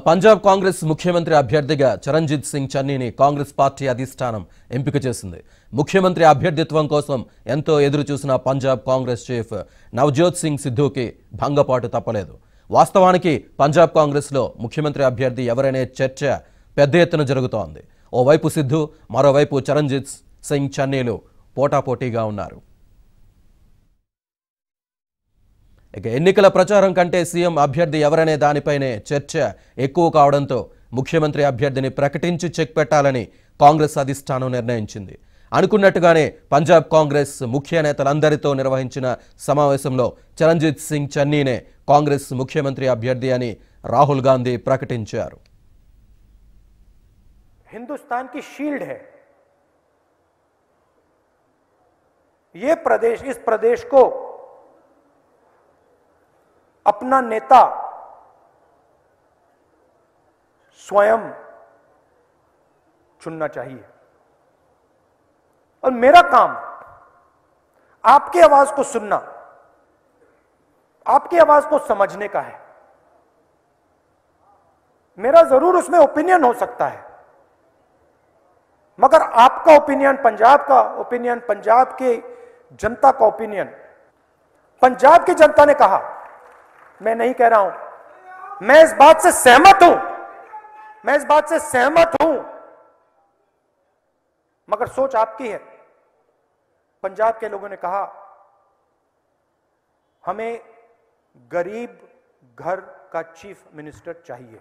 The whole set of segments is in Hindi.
पंजाब कांग्रेस मुख्यमंत्री अभ्यर्थिगा चरणजीत सिंह चन्नीनी कांग्रेस पार्टी अधिष्ठानं ఎంపిక చేసింది। मुख्यमंत्री అభ్యర్థిత్వం కోసం ఎంతో ఎదురు చూసిన पंजाब कांग्रेस चीफ नवजोत सिंह సిద్ధూకి భంగపాటు తప్పలేదు। వాస్తవానికి पंजाब कांग्रेस లో ముఖ్యమంత్రి అభ్యర్థి ఎవరైనా చర్చ పెద్ద ఎత్తున జరుగుతోంది। ఓ వైపు సిద్ధూ, మరో వైపు చరణ్జిత్ సింగ్ చన్నీలు పోటాపోటీగా ఉన్నారు। ఇక ఎన్నికల ప్రచారం కంటే సీఎం అభ్యర్థి ఎవరనే దానిపైనే చర్చ ఎక్కువ కావడంతో ముఖ్యమంత్రి అభ్యర్థిని ప్రకటించి చెక్ పెట్టాలని కాంగ్రెస్ అధిష్టానం నిర్ణయించింది। అనుకున్నట్టుగానే పంజాబ్ కాంగ్రెస్ ముఖ్య నేతలందరితో నిర్వహించిన సమావేశంలో చరణ్జిత్ సింగ్ చన్నీనే కాంగ్రెస్ ముఖ్యమంత్రి అభ్యర్థి అని రాహుల్ గాంధీ ప్రకటించారు। హిందుస్థాన్ కి షీల్డ్ హై యే ప్రదేశ్, ఇస్ ప్రదేశ్ కో अपना नेता स्वयं चुनना चाहिए और मेरा काम आपकी आवाज को सुनना, आपकी आवाज को समझने का है। मेरा जरूर उसमें ओपिनियन हो सकता है, मगर आपका ओपिनियन, पंजाब का ओपिनियन, पंजाब के जनता का ओपिनियन, पंजाब की जनता ने कहा, मैं नहीं कह रहा हूं। मैं इस बात से सहमत हूं, मैं इस बात से सहमत हूं, मगर सोच आपकी है। पंजाब के लोगों ने कहा हमें गरीब घर का चीफ मिनिस्टर चाहिए,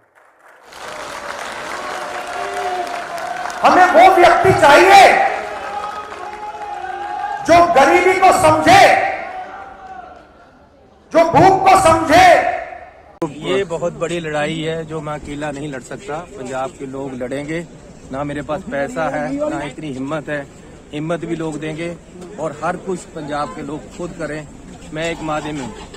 हमें वो व्यक्ति चाहिए जो गरीबी को समझे, जो भूख को समझे। ये बहुत बड़ी लड़ाई है जो मैं अकेला नहीं लड़ सकता, पंजाब के लोग लड़ेंगे। ना मेरे पास पैसा है, ना इतनी हिम्मत है, हिम्मत भी लोग देंगे और हर कुछ पंजाब के लोग खुद करें। मैं एक माध्यम हूँ।